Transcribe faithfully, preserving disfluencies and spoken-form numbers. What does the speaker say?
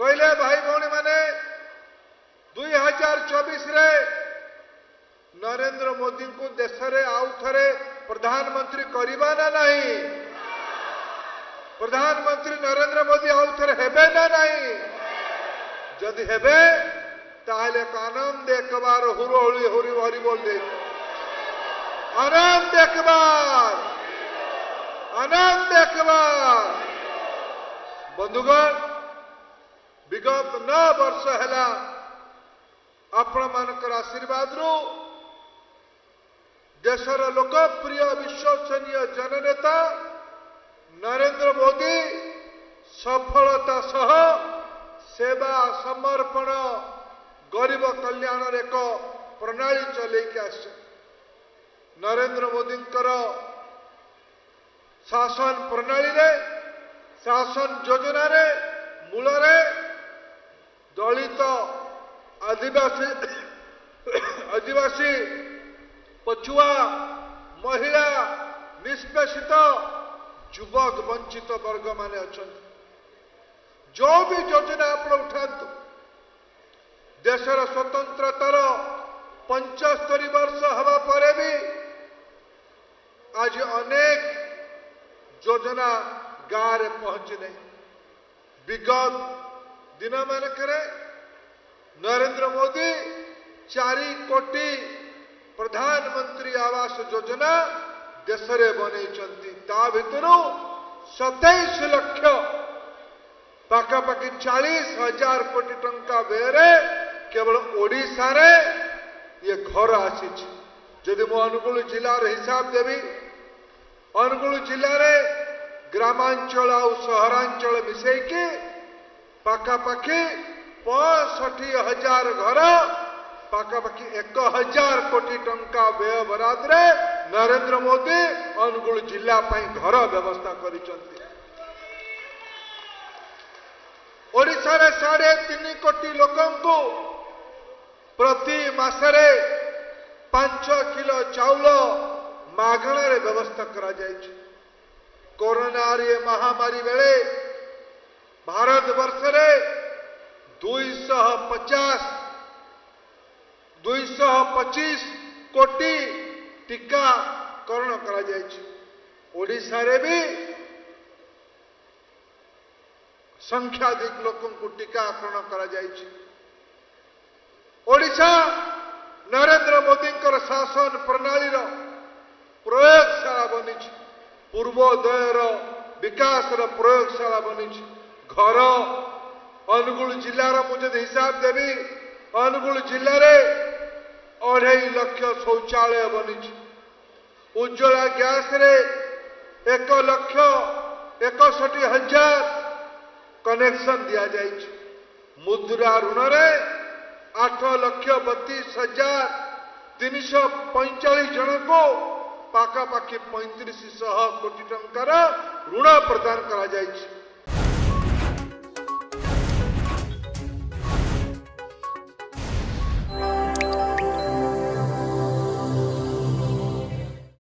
कहले भाई भौणी माने दुई हजार चौबीस रे नरेंद्र मोदी को देश रे आउ थरे प्रधानमंत्री करिबा ना नहीं, प्रधानमंत्री नरेंद्र मोदी आउ थरे हेबे ना नहीं, जदि हेबे ताले कानम देखबार हुरोली हुरी हरी बोल दे आनंद देखबार आनंद देखबार। बंधुगण, विगत नौ वर्ष है आपण मानकर आशीर्वाद रु देशर लोकप्रिय विश्वसनीय जननेता नरेंद्र मोदी सफलता सह सेवा समर्पण गरीब कल्याण एक प्रणाली चलैके आस नरेंद्र मोदी शासन प्रणाली रे, शासन योजना रे, मूल रे दलित आदिवासी आदिवासी पछुआ महिला निष्पेषित युवक वंचित वर्ग माने अच्छा जो भी योजना आप उठात देशर स्वतंत्रतार पचहत्तर वर्ष हवा परे भी आज अनेक योजना गाँव में पहुंचने विगत दिन मानक नरेंद्र मोदी चारि कोटी प्रधानमंत्री आवास योजना देश में बनई भू सतैश लक्ष पखापाखि चालीस हजार कोटी टंका व्यय केवल ओडिशा रे ये घर आसी जदि मो अनुगुल जिलार हिसाब देवी अनुगुल जिलार ग्रामांचल आ सहरांचल मिसेकी पखापाखि पैंसठी हजार घर पखापाखि एक हजार कोटी टंका व्यय बराद रे नरेंद्र मोदी अनुगुल जिला घर व्यवस्था कर साढ़े तीन कोटी लोक प्रति मसरे पांच किलो चाउल मगणार व्यवस्था करा कर कोरोना रे महामारी बेले भारत वर्ष रे दो सौ पचास दो सौ पच्चीस कोटी टीकाकरण करा जायछि। ओडिशा रे भी संख्याधिक लोकों को टीकाकरण करा जायछि। ओडिशा नरेंद्र मोदी शासन प्रणाली प्रयोगशाला बनी पूर्वोदयर विकास प्रयोगशाला बनी घर अनुगुल जिलार मुझे हिसाब देवी अनुगुल जिले में अढ़ाई लक्ष शौचालय बनी उज्ज्वला गैस रे एक लक्ष एकसठ हजार कनेक्शन दि जाए मुद्रा ऋण रे आठ लक्ष बतीस हजार तीन सौ पैंचाश जन को पखापाखि पैंतीस सौ कोटी टंकार ऋण प्रदान करा जाए।